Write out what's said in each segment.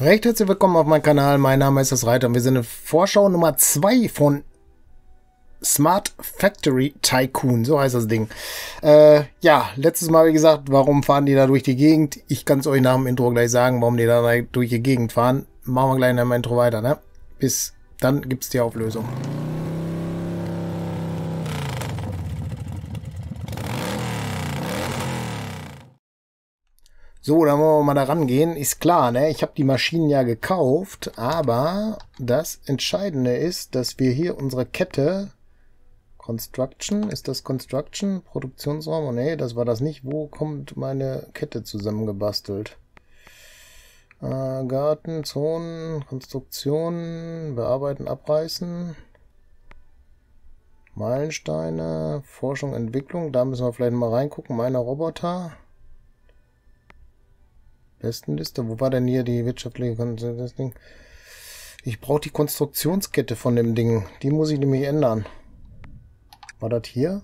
Recht herzlich willkommen auf meinem Kanal, mein Name ist das Reiter und wir sind in Vorschau Nummer 2 von Smart Factory Tycoon, so heißt das Ding. Ja, letztes Mal wie gesagt, warum fahren die da durch die Gegend? Ich kann es euch nach dem Intro gleich sagen, warum die da durch die Gegend fahren. Machen wir gleich nach dem Intro weiter, ne? Bis dann gibt es die Auflösung. So, dann wollen wir mal da rangehen. Ist klar, ne? Ich habe die Maschinen ja gekauft, aber das Entscheidende ist, dass wir hier unsere Kette Construction, ist das Construction? Produktionsraum? Oh, nee, das war das nicht. Wo kommt meine Kette zusammengebastelt? Garten, Zonen, Konstruktionen, bearbeiten, abreißen, Meilensteine, Forschung, Entwicklung. Da müssen wir vielleicht mal reingucken. Meine Roboter. Bestenliste. Wo war denn hier die wirtschaftliche Konstruktion? Ich brauche die Konstruktionskette von dem Ding. Die muss ich nämlich ändern. War das hier?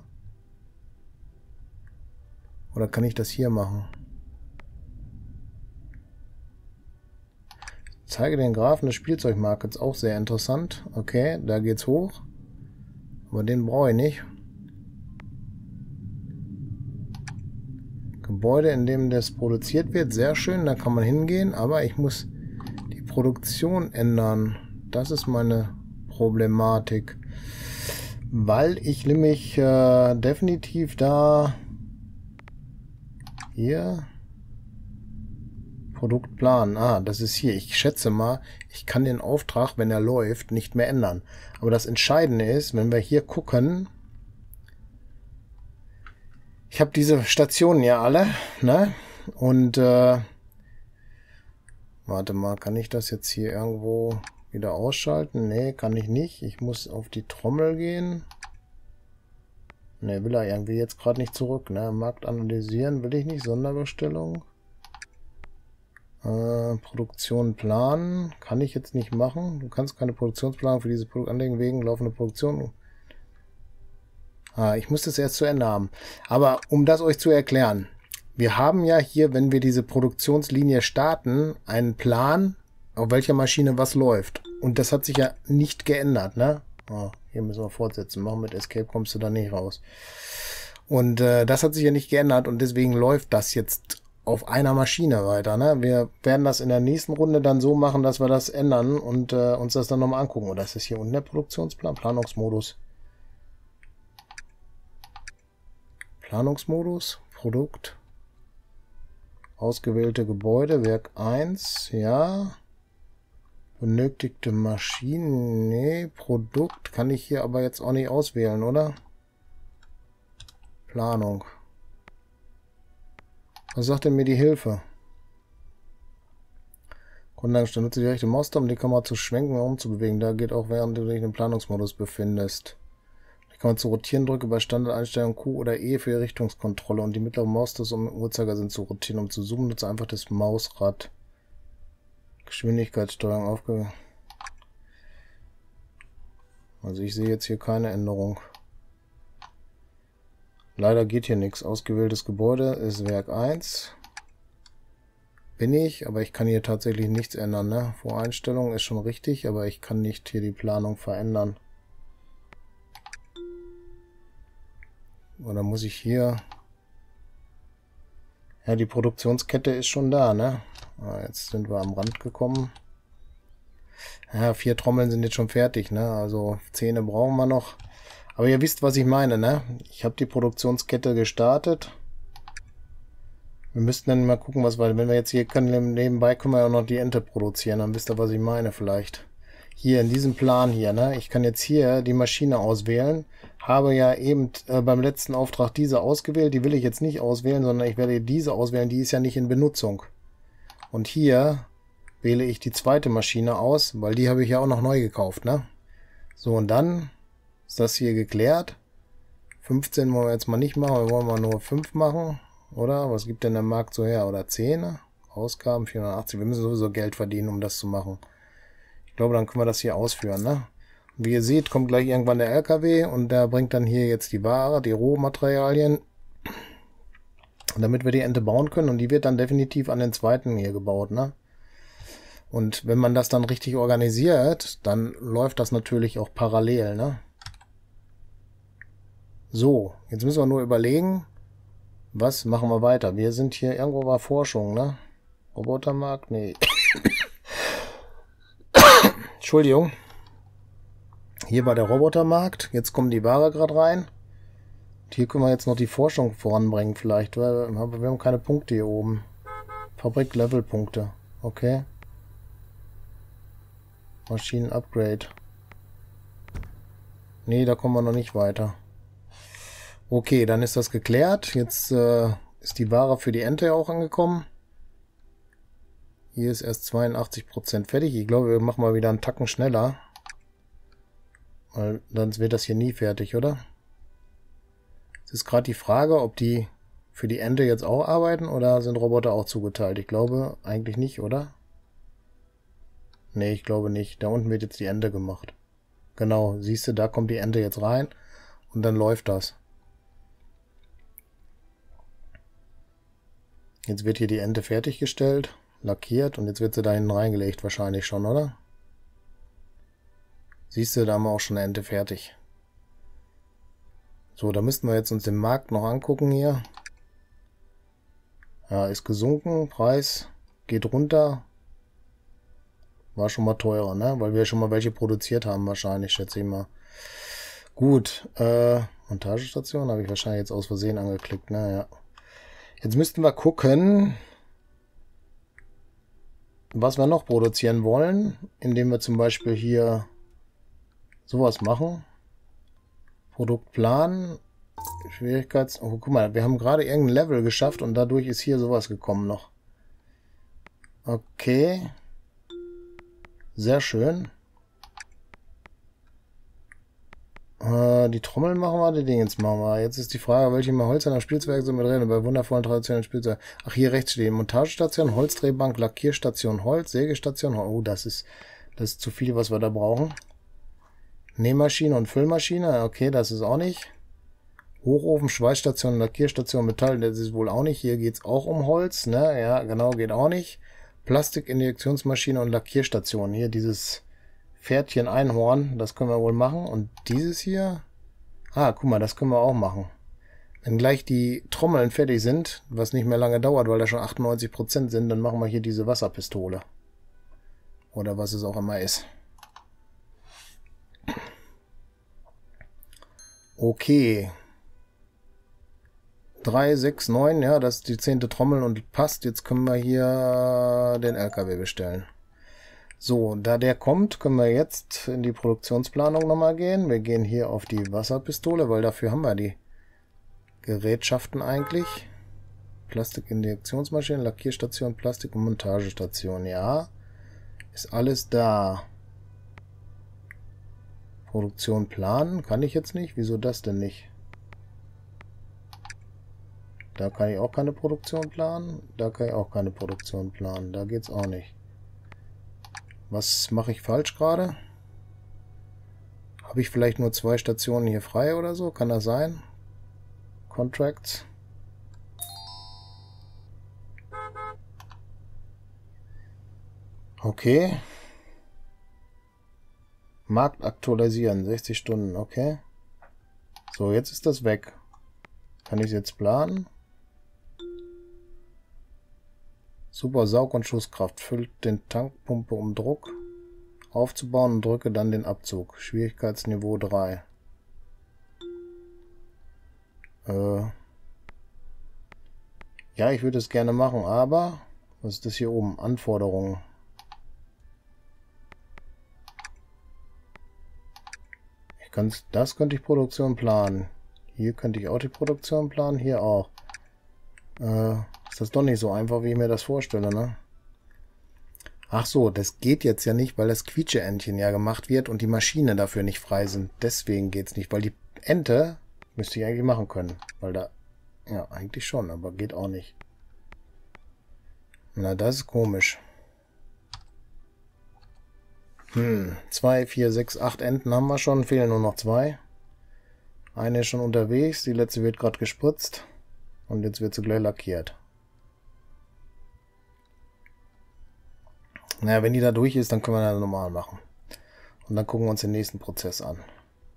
Oder kann ich das hier machen? Ich zeige den Graphen des Spielzeugmarkets. Auch sehr interessant. Okay, da geht's hoch. Aber den brauche ich nicht. Gebäude, in dem das produziert wird. Sehr schön, da kann man hingehen, aber ich muss die Produktion ändern. Das ist meine Problematik. Weil ich nämlich definitiv da hier Produktplan. Ah, das ist hier. Ich schätze mal, ich kann den Auftrag, wenn er läuft, nicht mehr ändern. Aber das Entscheidende ist, wenn wir hier gucken, ich habe diese Stationen ja alle, ne? Und warte mal, kann ich das jetzt hier irgendwo wieder ausschalten? Ne, kann ich nicht. Ich muss auf die Trommel gehen. Ne, will er irgendwie jetzt gerade nicht zurück, ne? Markt analysieren will ich nicht. Sonderbestellung. Produktion planen kann ich jetzt nicht machen. Du kannst keine Produktionsplanung für dieses Produkt anlegen wegen laufender Produktion. Ich muss das erst zu Ende haben. Aber um das euch zu erklären, wir haben ja hier, wenn wir diese Produktionslinie starten, einen Plan, auf welcher Maschine was läuft. Und das hat sich ja nicht geändert, ne? Oh, hier müssen wir fortsetzen. Machen mit Escape kommst du da nicht raus. Und das hat sich ja nicht geändert und deswegen läuft das jetzt auf einer Maschine weiter, ne? Wir werden das in der nächsten Runde dann so machen, dass wir das ändern und uns das dann nochmal angucken. Und das ist hier unten der Produktionsplan, Planungsmodus. Planungsmodus, Produkt, ausgewählte Gebäude, Werk 1, ja, benötigte Maschinen, nee, Produkt kann ich hier aber jetzt auch nicht auswählen, oder? Planung. Was sagt denn mir die Hilfe? Grundlagenstand, nutze die rechte Maustaste, um die Kamera zu schwenken und umzubewegen. Da geht auch, während du dich im Planungsmodus befindest. Kann man zu rotieren drücken, bei Standardeinstellung Q oder E für die Richtungskontrolle und die mittlere Maustaste und Uhrzeigersinn zu rotieren. Um zu zoomen, nutze einfach das Mausrad. Geschwindigkeitssteuerung aufge... Also ich sehe jetzt hier keine Änderung. Leider geht hier nichts. Ausgewähltes Gebäude ist Werk 1. Bin ich, aber ich kann hier tatsächlich nichts ändern, ne? Voreinstellung ist schon richtig, aber ich kann nicht hier die Planung verändern. Oder muss ich hier... Ja, die Produktionskette ist schon da, ne? Jetzt sind wir am Rand gekommen. Ja, 4 Trommeln sind jetzt schon fertig, ne? Also 10 brauchen wir noch. Aber ihr wisst, was ich meine, ne? Ich habe die Produktionskette gestartet. Wir müssten dann mal gucken, was wir... Wenn wir jetzt hier können, nebenbei können wir ja auch noch die Ente produzieren. Dann wisst ihr, was ich meine vielleicht. Hier in diesem Plan hier, ne? Ich kann jetzt hier die Maschine auswählen. Habe ja eben beim letzten Auftrag diese ausgewählt. Die will ich jetzt nicht auswählen, sondern ich werde diese auswählen. Die ist ja nicht in Benutzung. Und hier wähle ich die zweite Maschine aus, weil die habe ich ja auch noch neu gekauft, ne? So, und dann ist das hier geklärt. 15 wollen wir jetzt mal nicht machen. Wir wollen mal nur 5 machen, oder? Was gibt denn der Markt so her? Oder 10? Ausgaben 480. Wir müssen sowieso Geld verdienen, um das zu machen. Ich glaube, dann können wir das hier ausführen, ne? Wie ihr seht, kommt gleich irgendwann der LKW und der bringt dann hier jetzt die Ware, die Rohmaterialien, damit wir die Ente bauen können. Und die wird dann definitiv an den zweiten hier gebaut, ne? Und wenn man das dann richtig organisiert, dann läuft das natürlich auch parallel, ne? So, jetzt müssen wir nur überlegen, was machen wir weiter? Wir sind hier, irgendwo war Forschung, ne? Robotermarkt? Nee. Entschuldigung. Hier war der Robotermarkt. Jetzt kommen die Ware gerade rein. Und hier können wir jetzt noch die Forschung voranbringen vielleicht, weil wir haben keine Punkte hier oben. Fabrik-Level-Punkte. Okay. Maschinen-Upgrade. Nee, da kommen wir noch nicht weiter. Okay, dann ist das geklärt. Jetzt ist die Ware für die Ente auch angekommen. Hier ist erst 82% fertig. Ich glaube, wir machen mal wieder einen Tacken schneller. Weil sonst wird das hier nie fertig, oder? Es ist gerade die Frage, ob die für die Ente jetzt auch arbeiten oder sind Roboter auch zugeteilt? Ich glaube eigentlich nicht, oder? Nee, ich glaube nicht. Da unten wird jetzt die Ente gemacht. Genau, siehst du, da kommt die Ente jetzt rein und dann läuft das. Jetzt wird hier die Ente fertiggestellt, lackiert und jetzt wird sie da hinten reingelegt wahrscheinlich schon, oder? Siehst du, da haben wir auch schon eine Ente fertig. So, da müssten wir jetzt uns den Markt noch angucken hier. Ja, ist gesunken, Preis geht runter. War schon mal teurer, ne? Weil wir schon mal welche produziert haben wahrscheinlich, schätze ich mal. Gut, Montagestation habe ich wahrscheinlich jetzt aus Versehen angeklickt, naja. Jetzt müssten wir gucken, was wir noch produzieren wollen, indem wir zum Beispiel hier sowas machen. Produktplan, Schwierigkeits... Oh, guck mal, wir haben gerade irgendein Level geschafft und dadurch ist hier sowas gekommen noch. Okay. Sehr schön. Die Trommel machen wir, die Dinge jetzt machen wir. Jetzt ist die Frage, welche immer Holzern am Spielzeug sind mit drin, bei wundervollen traditionellen Spielzeug. Ach, hier rechts steht Montagestation, Holzdrehbank, Lackierstation, Holz, Sägestation. Oh, das ist zu viel, was wir da brauchen. Nähmaschine und Füllmaschine. Okay, das ist auch nicht. Hochofen, Schweißstation, Lackierstation, Metall. Das ist wohl auch nicht. Hier geht's auch um Holz, ne? Ja, genau, geht auch nicht. Plastikinjektionsmaschine und Lackierstation. Hier dieses... Pferdchen Einhorn, das können wir wohl machen. Und dieses hier, guck mal, das können wir auch machen. Wenn gleich die Trommeln fertig sind, was nicht mehr lange dauert, weil da schon 98% sind, dann machen wir hier diese Wasserpistole. Oder was es auch immer ist. Okay. 3, 6, 9, ja, das ist die 10. Trommel und passt. Jetzt können wir hier den LKW bestellen. So, da der kommt, können wir jetzt in die Produktionsplanung nochmal gehen. Wir gehen hier auf die Wasserpistole, weil dafür haben wir die Gerätschaften eigentlich. Plastikinjektionsmaschine, Lackierstation, Plastik- und Montagestation. Ja, ist alles da. Produktion planen kann ich jetzt nicht. Wieso das denn nicht? Da kann ich auch keine Produktion planen. Da kann ich auch keine Produktion planen. Da geht's auch nicht. Was mache ich falsch gerade? Habe ich vielleicht nur 2 Stationen hier frei oder so? Kann das sein? Contracts. Okay. Markt aktualisieren. 60 Stunden. Okay. So, jetzt ist das weg. Kann ich es jetzt planen? Super Saug- und Schusskraft. Füllt den Tankpumpe um Druck aufzubauen und drücke dann den Abzug. Schwierigkeitsniveau 3. Ja, ich würde es gerne machen, aber... Was ist das hier oben? Anforderungen. Das könnte ich Produktion planen. Hier könnte ich auch die Produktion planen, hier auch. Ist das doch nicht so einfach, wie ich mir das vorstelle, ne? Ach so, das geht jetzt ja nicht, weil das Quietscheentchen ja gemacht wird und die Maschine dafür nicht frei sind. Deswegen geht's nicht, weil die Ente müsste ich eigentlich machen können. Weil da... Ja, eigentlich schon, aber geht auch nicht. Na, das ist komisch. 2, 4, 6, 8 Enten haben wir schon, fehlen nur noch 2. Eine ist schon unterwegs, die letzte wird gerade gespritzt. Und jetzt wird sie gleich lackiert. Naja, wenn die da durch ist, dann können wir das normal machen. Und dann gucken wir uns den nächsten Prozess an.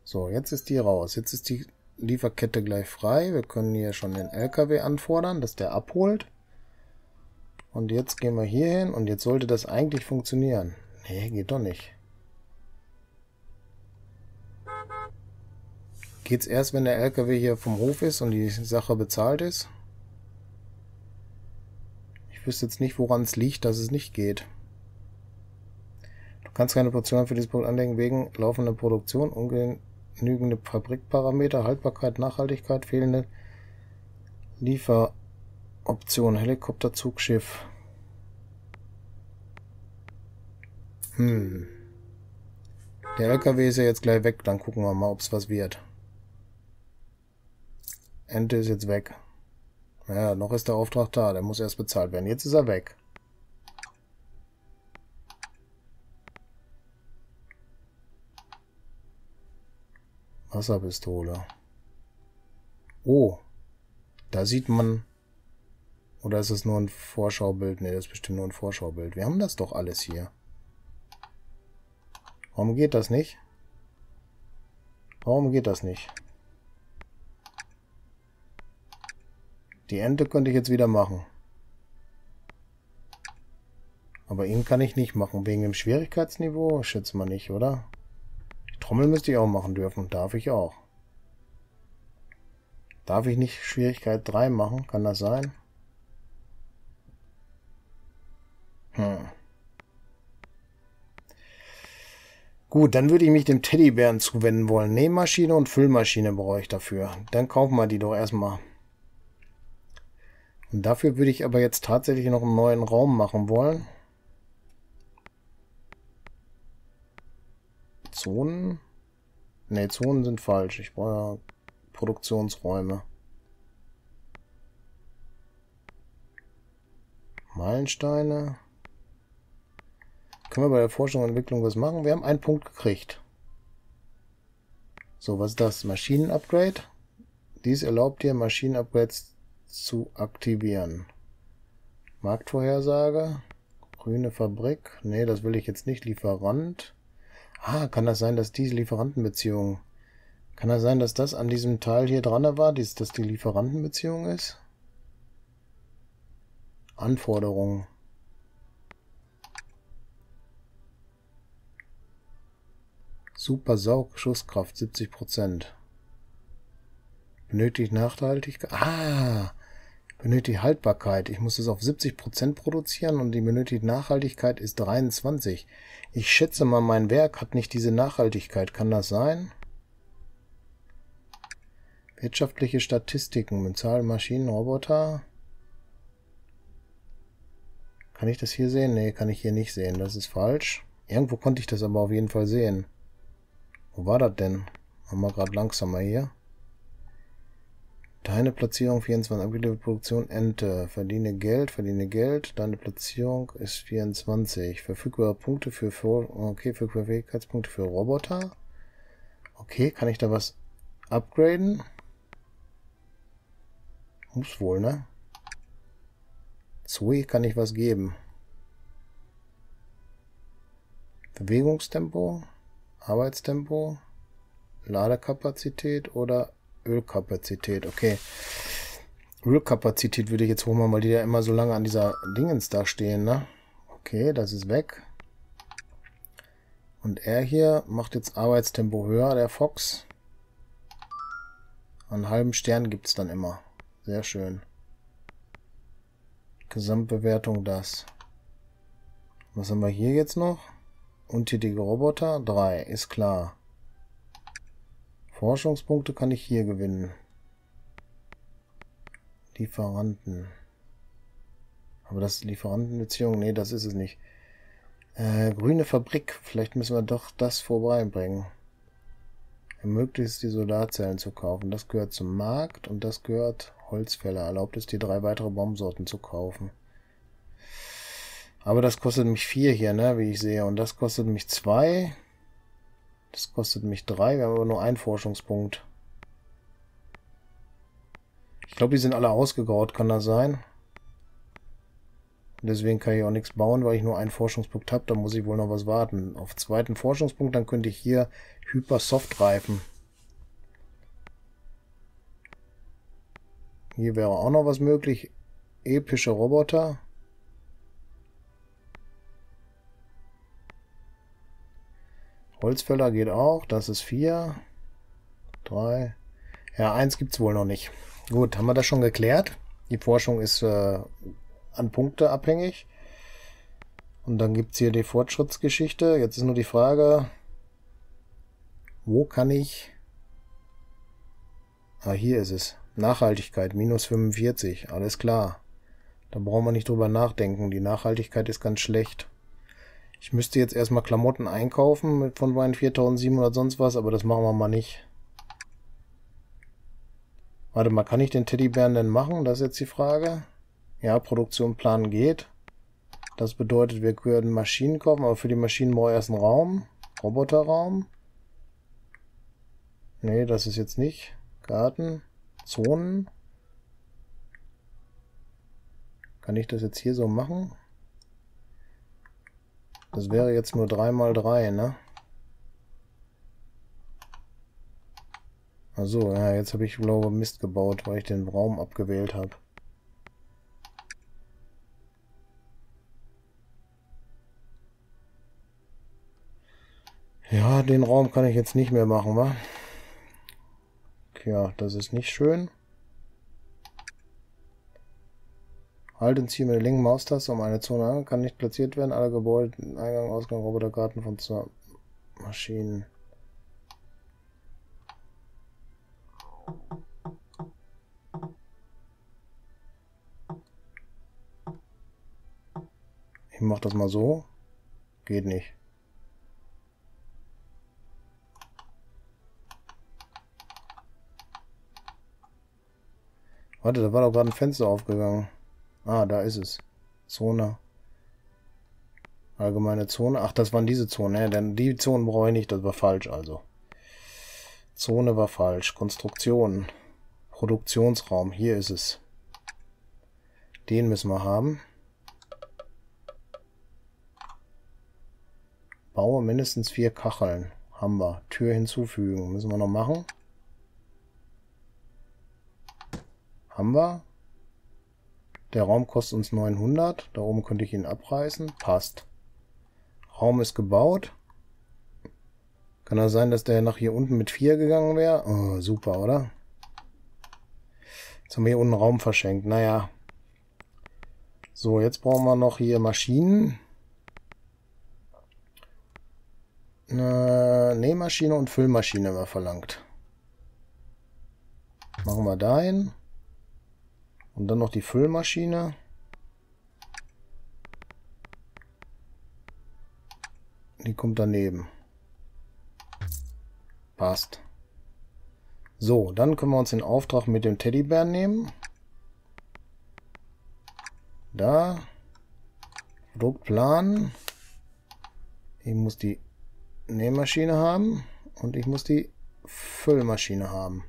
So, jetzt ist die raus. Jetzt ist die Lieferkette gleich frei. Wir können hier schon den LKW anfordern, dass der abholt. Und jetzt gehen wir hier hin und jetzt sollte das eigentlich funktionieren. Nee, geht doch nicht. Geht es erst, wenn der LKW hier vom Hof ist und die Sache bezahlt ist? Ich wüsste jetzt nicht, woran es liegt, dass es nicht geht. Du kannst keine Portion für dieses Produkt anlegen wegen laufender Produktion, ungenügende Fabrikparameter, Haltbarkeit, Nachhaltigkeit, fehlende Lieferoption, Helikopter, Zug, Schiff. Der LKW ist ja jetzt gleich weg, dann gucken wir mal, ob es was wird. Ente ist jetzt weg. Ja, noch ist der Auftrag da, der muss erst bezahlt werden. Jetzt ist er weg. Wasserpistole. Oh, da sieht man... Oder ist es nur ein Vorschaubild? Ne, das ist bestimmt nur ein Vorschaubild. Wir haben das doch alles hier. Warum geht das nicht? Warum geht das nicht? Die Ente könnte ich jetzt wieder machen. Aber ihn kann ich nicht machen. Wegen dem Schwierigkeitsniveau schätzt man nicht, oder? Die Trommel müsste ich auch machen dürfen. Darf ich auch. Darf ich nicht Schwierigkeit 3 machen? Kann das sein? Gut, dann würde ich mich dem Teddybären zuwenden wollen. Nähmaschine und Füllmaschine brauche ich dafür. Dann kaufen wir die doch erstmal. Und dafür würde ich aber jetzt tatsächlich noch einen neuen Raum machen wollen. Zonen? Ne, Zonen sind falsch. Ich brauche ja Produktionsräume. Meilensteine. Können wir bei der Forschung und Entwicklung was machen? Wir haben einen Punkt gekriegt. So, was ist das? Maschinen-Upgrade. Dies erlaubt dir Maschinen-Upgrades zu aktivieren. Marktvorhersage, grüne Fabrik. Nee, das will ich jetzt nicht. Lieferant. Ah, kann das sein, dass diese Lieferantenbeziehung... Kann das sein, dass das an diesem Teil hier dran war, dass das die Lieferantenbeziehung ist? Anforderungen. Super Saug, Schusskraft 70%. Benötigt Nachhaltigkeit. Ah! Benötigt Haltbarkeit. Ich muss es auf 70% produzieren und die benötigte Nachhaltigkeit ist 23. Ich schätze mal, mein Werk hat nicht diese Nachhaltigkeit. Kann das sein? Wirtschaftliche Statistiken mit Zahlen, Maschinen, Roboter. Kann ich das hier sehen? Nee, kann ich hier nicht sehen. Das ist falsch. Irgendwo konnte ich das aber auf jeden Fall sehen. Wo war das denn? Machen wir gerade langsamer hier. Deine Platzierung 24, abgelieferte Produktion, Ente. Verdiene Geld, deine Platzierung ist 24. Verfügbare Punkte für, okay, für Fähigkeitspunkte für Roboter. Okay, kann ich da was upgraden? Muss wohl, ne? Zoe kann ich was geben. Bewegungstempo, Arbeitstempo, Ladekapazität oder Ölkapazität, okay. Ölkapazität würde ich jetzt holen, weil die ja immer so lange an dieser Dingens da stehen, ne? Okay, das ist weg. Und er hier macht jetzt Arbeitstempo höher, der Fox. Einen halben Stern gibt es dann immer. Sehr schön. Gesamtbewertung das. Was haben wir hier jetzt noch? Untätige Roboter, 3, ist klar. Forschungspunkte kann ich hier gewinnen. Lieferanten. Aber das ist Lieferantenbeziehung, nee, das ist es nicht. Grüne Fabrik, vielleicht müssen wir doch das vorbeibringen. Ermöglicht die Solarzellen zu kaufen. Das gehört zum Markt und das gehört Holzfäller. Erlaubt es, die 3 weitere Baumsorten zu kaufen. Aber das kostet mich 4 hier, ne, wie ich sehe. Und das kostet mich 2. Das kostet mich 3, wir haben aber nur einen Forschungspunkt. Ich glaube, die sind alle ausgegraut, kann das sein? Und deswegen kann ich auch nichts bauen, weil ich nur einen Forschungspunkt habe. Da muss ich wohl noch was warten. Auf zweiten Forschungspunkt, dann könnte ich hier Hypersoft-Reifen. Hier wäre auch noch was möglich. Epische Roboter. Holzfäller geht auch. Das ist 4. 3. Ja, 1 gibt es wohl noch nicht. Gut, haben wir das schon geklärt. Die Forschung ist an Punkte abhängig. Und dann gibt es hier die Fortschrittsgeschichte. Jetzt ist nur die Frage, wo kann ich... Ah, hier ist es. Nachhaltigkeit, -45. Alles klar. Da brauchen wir nicht drüber nachdenken. Die Nachhaltigkeit ist ganz schlecht. Ich müsste jetzt erstmal Klamotten einkaufen mit von meinen 4700 sonst was, aber das machen wir mal nicht. Warte mal, kann ich den Teddybären denn machen? Das ist jetzt die Frage. Ja, Produktion planen geht. Das bedeutet, wir können Maschinen kaufen, aber für die Maschinen brauche ich erst einen Raum. Roboterraum. Nee, das ist jetzt nicht. Garten. Zonen. Kann ich das jetzt hier so machen? Das wäre jetzt nur 3 mal 3, ne? Also, ja, jetzt habe ich, glaube ich, Mist gebaut, weil ich den Raum abgewählt habe. Ja, den Raum kann ich jetzt nicht mehr machen, wa? Ja, das ist nicht schön. Halt und ziehe mit der linken Maustaste um eine Zone an. Kann nicht platziert werden. Alle Gebäude, Eingang, Ausgang, Robotergarten von 2 Maschinen. Ich mache das mal so. Geht nicht. Warte, da war doch gerade ein Fenster aufgegangen. Ah, da ist es. Zone. Allgemeine Zone. Ach, das waren diese Zonen. Ja, denn die Zonen brauche ich nicht. Das war falsch also. Zone war falsch. Konstruktion. Produktionsraum. Hier ist es. Den müssen wir haben. Baue mindestens 4 Kacheln. Haben wir. Tür hinzufügen. Müssen wir noch machen. Haben wir. Der Raum kostet uns 900. Da oben könnte ich ihn abreißen. Passt. Raum ist gebaut. Kann das sein, dass der nach hier unten mit 4 gegangen wäre? Oh, super, oder? Jetzt haben wir hier unten Raum verschenkt. Naja. So, jetzt brauchen wir noch hier Maschinen. Nähmaschine und Füllmaschine mal verlangt. Machen wir dahin. Und dann noch die Füllmaschine. Die kommt daneben. Passt. So, dann können wir uns den Auftrag mit dem Teddybär nehmen. Da. Produktplan. Ich muss die Nähmaschine haben und ich muss die Füllmaschine haben.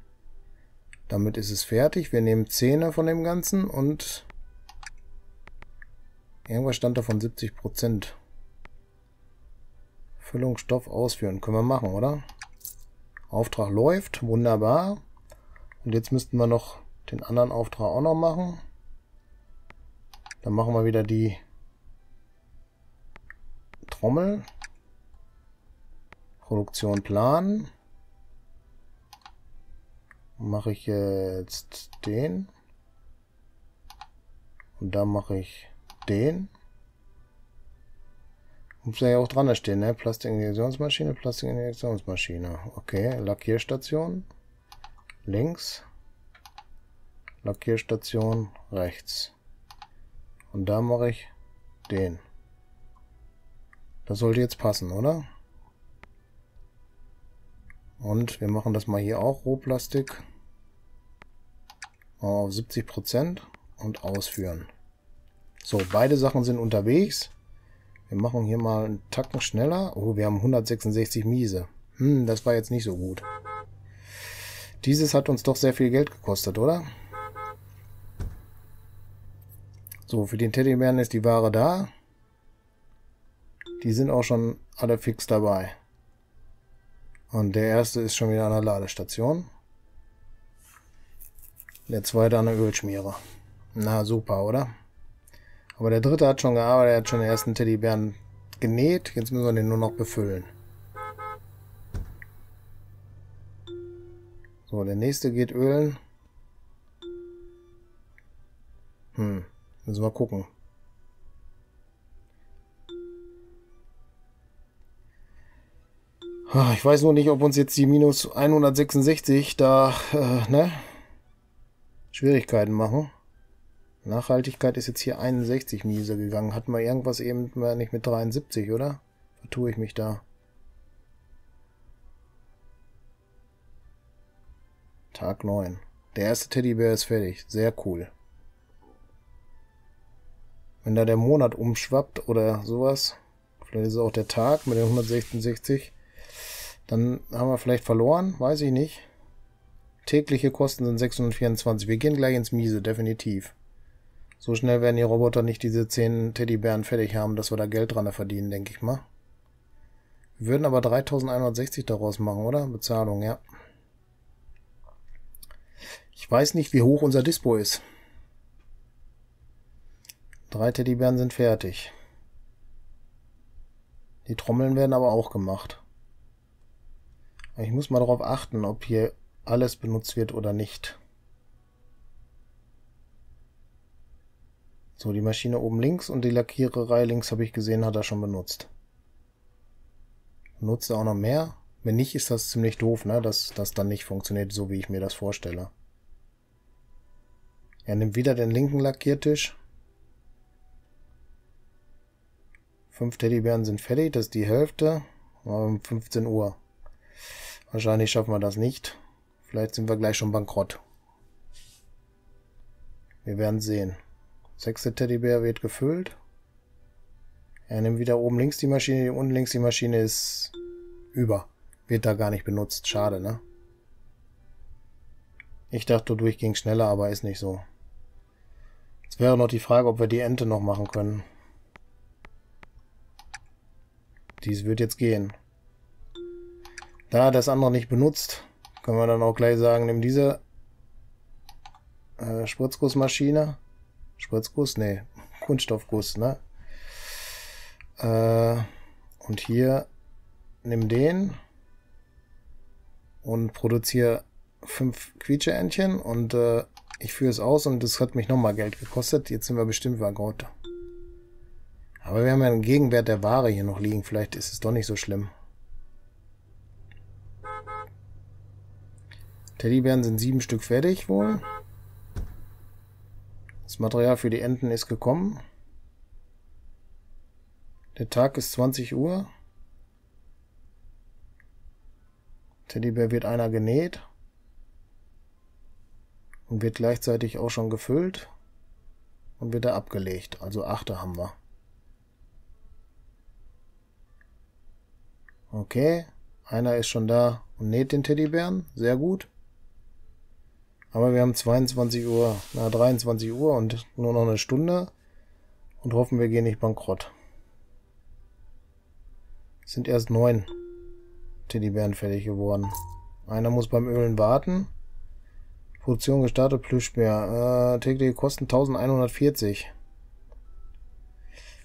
Damit ist es fertig. Wir nehmen 10 von dem Ganzen und irgendwas stand davon 70%. Füllung, Stoff ausführen. Können wir machen, oder? Auftrag läuft. Wunderbar. Und jetzt müssten wir noch den anderen Auftrag auch noch machen. Dann machen wir wieder die Trommel. Produktion planen. Mache ich jetzt den. Und da mache ich den. Muss ja auch dran stehen, ne? Plastikinjektionsmaschine, Plastikinjektionsmaschine. Okay, Lackierstation. Links. Lackierstation rechts. Und da mache ich den. Das sollte jetzt passen, oder? Und wir machen das mal hier auch, Rohplastik auf 70% und ausführen. So, beide Sachen sind unterwegs. Wir machen hier mal einen Tacken schneller. Oh, wir haben 166 Miese. Das war jetzt nicht so gut. Dieses hat uns doch sehr viel Geld gekostet, oder? So, für den Teddybären ist die Ware da. Die sind auch schon alle fix dabei. Und der erste ist schon wieder an der Ladestation. Der zweite an der Ölschmiere. Na, super, oder? Aber der dritte hat schon gearbeitet, er hat schon den ersten Teddybären genäht. Jetzt müssen wir den nur noch befüllen. So, der nächste geht ölen. Müssen wir gucken. Ich weiß nur nicht, ob uns jetzt die minus 166 da Schwierigkeiten machen. Nachhaltigkeit ist jetzt hier 61 miese gegangen. Hatten wir irgendwas eben nicht mit 73, oder? Vertue ich mich da. Tag 9. Der erste Teddybär ist fertig. Sehr cool. Wenn da der Monat umschwappt oder sowas, vielleicht ist es auch der Tag mit den 166, dann haben wir vielleicht verloren, weiß ich nicht. Tägliche Kosten sind 624. Wir gehen gleich ins Miese, definitiv. So schnell werden die Roboter nicht diese 10 Teddybären fertig haben, dass wir da Geld dran verdienen, denke ich mal. Wir würden aber 3160 daraus machen, oder? Bezahlung, ja. Ich weiß nicht, wie hoch unser Dispo ist. 3 Teddybären sind fertig. Die Trommeln werden aber auch gemacht. Ich muss mal darauf achten, ob hier alles benutzt wird oder nicht. So, die Maschine oben links und die Lackiererei links, habe ich gesehen, hat er schon benutzt. Benutzt er auch noch mehr? Wenn nicht, ist das ziemlich doof, ne? Dass das dann nicht funktioniert, so wie ich mir das vorstelle. Er nimmt wieder den linken Lackiertisch. 5 Teddybären sind fertig, das ist die Hälfte. Um 15 Uhr. Wahrscheinlich schaffen wir das nicht. Vielleicht sind wir gleich schon bankrott. Wir werden sehen. 6. Teddybär wird gefüllt. Er nimmt wieder oben links die Maschine, unten links die Maschine ist über. Wird da gar nicht benutzt. Schade, ne? Ich dachte, dadurch ging es schneller, aber ist nicht so. Jetzt wäre noch die Frage, ob wir die Ente noch machen können. Dies wird jetzt gehen. Da das andere nicht benutzt, können wir dann auch gleich sagen, nimm diese Spritzgussmaschine. Spritzguss? Nee, Kunststoffguss, ne? Und hier nimm den und produziere 5 Quietscheentchen und ich führe es aus und das hat mich nochmal Geld gekostet. Jetzt sind wir bestimmt bankrott. Aber wir haben ja einen Gegenwert der Ware hier noch liegen. Vielleicht ist es doch nicht so schlimm. Teddybären sind 7 Stück fertig wohl. Das Material für die Enten ist gekommen. Der Tag ist 20 Uhr. Teddybär wird einer genäht. Und wird gleichzeitig auch schon gefüllt. Und wird da abgelegt. Also 8 haben wir. Okay. Einer ist schon da und näht den Teddybären. Sehr gut. Aber wir haben 22 Uhr, na 23 Uhr und nur noch eine Stunde und hoffen, wir gehen nicht bankrott. Es sind erst 9 Teddybären fertig geworden. Einer muss beim Ölen warten. Produktion gestartet, Plüschbär. Tägliche Kosten 1140.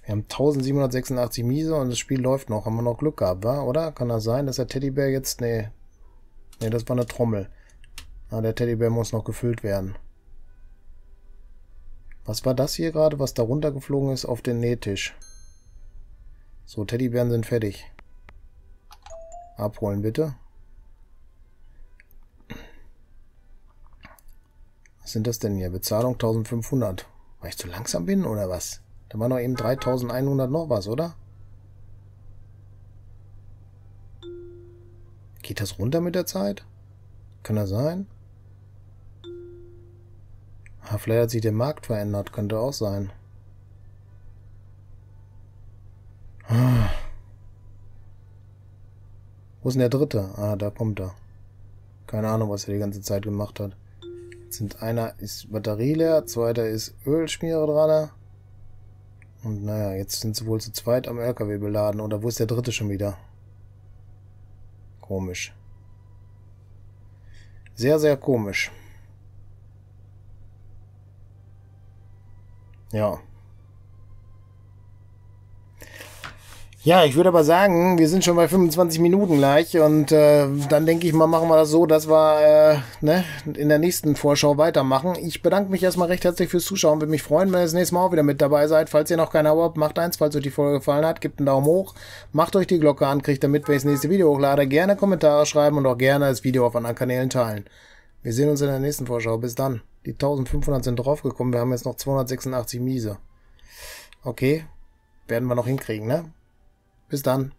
Wir haben 1786 Miese und das Spiel läuft noch. Haben wir noch Glück gehabt, wa? Oder? Kann das sein, dass der Teddybär jetzt... Nee, das war eine Trommel. Ah, der Teddybär muss noch gefüllt werden. Was war das hier gerade, was da runtergeflogen ist auf den Nähtisch? So, Teddybären sind fertig. Abholen bitte. Was sind das denn hier? Bezahlung 1500. Weil ich zu langsam bin oder was? Da waren doch eben 3100 noch was, oder? Geht das runter mit der Zeit? Kann das sein? Ah, vielleicht hat sich der Markt verändert. Könnte auch sein. Ah. Wo ist denn der dritte? Ah, da kommt er. Keine Ahnung, was er die ganze Zeit gemacht hat. Jetzt sind einer ist Batterie leer, zweiter ist Ölschmiere dran. Und naja, jetzt sind sie wohl zu zweit am LKW beladen. Oder wo ist der dritte schon wieder? Komisch. Sehr, sehr komisch. Ja. Ja, ich würde aber sagen, wir sind schon bei 25 Minuten gleich und dann denke ich mal, machen wir das so, dass wir in der nächsten Vorschau weitermachen. Ich bedanke mich erstmal recht herzlich fürs Zuschauen. Würde mich freuen, wenn ihr das nächste Mal auch wieder mit dabei seid. Falls ihr noch kein Abo habt, macht eins. Falls euch die Folge gefallen hat, gebt einen Daumen hoch. Macht euch die Glocke an, kriegt damit, wenn ich das nächste Video hochlade. Gerne Kommentare schreiben und auch gerne das Video auf anderen Kanälen teilen. Wir sehen uns in der nächsten Vorschau. Bis dann. Die 1500 sind draufgekommen. Wir haben jetzt noch 286 Miese. Okay, werden wir noch hinkriegen, ne? Bis dann.